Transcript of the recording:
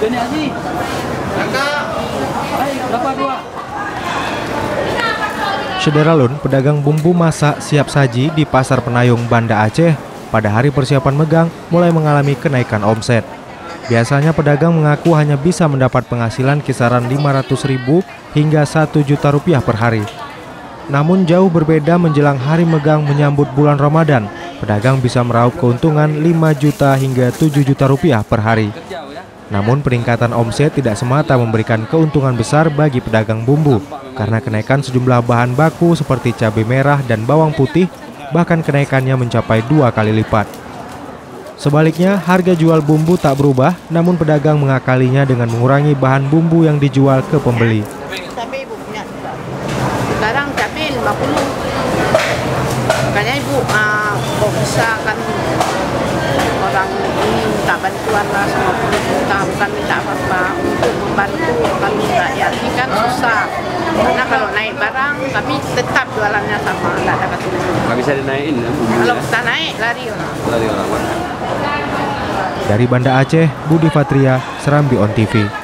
Jenis asli. Kakak. Berapa dua? Saudara Lun, pedagang bumbu masak siap saji di Pasar Peunayong, Banda Aceh, pada hari persiapan megang mulai mengalami kenaikan omset. Biasanya pedagang mengaku hanya bisa mendapat penghasilan kisaran 500.000 hingga 1 juta rupiah per hari. Namun jauh berbeda menjelang hari megang menyambut bulan Ramadan, pedagang bisa meraup keuntungan 5 juta hingga 7 juta rupiah per hari. Namun peningkatan omset tidak semata memberikan keuntungan besar bagi pedagang bumbu, karena kenaikan sejumlah bahan baku seperti cabai merah dan bawang putih, bahkan kenaikannya mencapai 2 kali lipat. Sebaliknya, harga jual bumbu tak berubah, namun pedagang mengakalinya dengan mengurangi bahan bumbu yang dijual ke pembeli. Cabai ibu punya, sekarang cabai 50. Makanya ibu kok bisa kan orang ini minta bantuan lah sama pemerintah, bukan minta apa-apa untuk membantu kami rakyat ini kan susah. Karena kalau naik barang, kami tetap jualannya sama, nggak ada keturunan. Nggak bisa dinaikin ya? Kalau kita naik, lari orang. Lari orang. Dari Banda Aceh, Budi Fatria, Serambi On TV.